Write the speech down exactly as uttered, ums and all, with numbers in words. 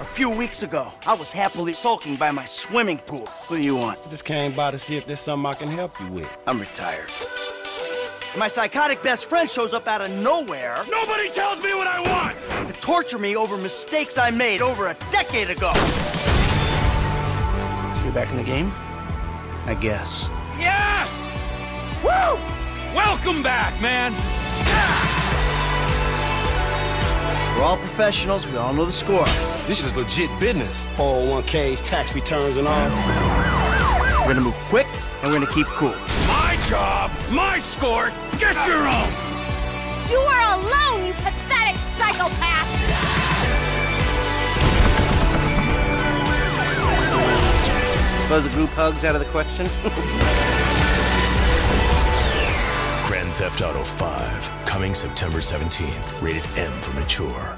A few weeks ago, I was happily sulking by my swimming pool. What do you want? I just came by to see if there's something I can help you with. I'm retired. My psychotic best friend shows up out of nowhere. Nobody tells me what I want! To torture me over mistakes I made over a decade ago. So you're back in the game? I guess. Yes! Woo! Welcome back, man! We're all professionals, we all know the score. This is legit business. four oh one K's, tax returns and all. We're gonna move quick, and we're gonna keep cool. My job, my score, get your own! You are alone, you pathetic psychopath! Suppose a group hug's out of the question? Grand Theft Auto five, coming September seventeenth. Rated M for mature.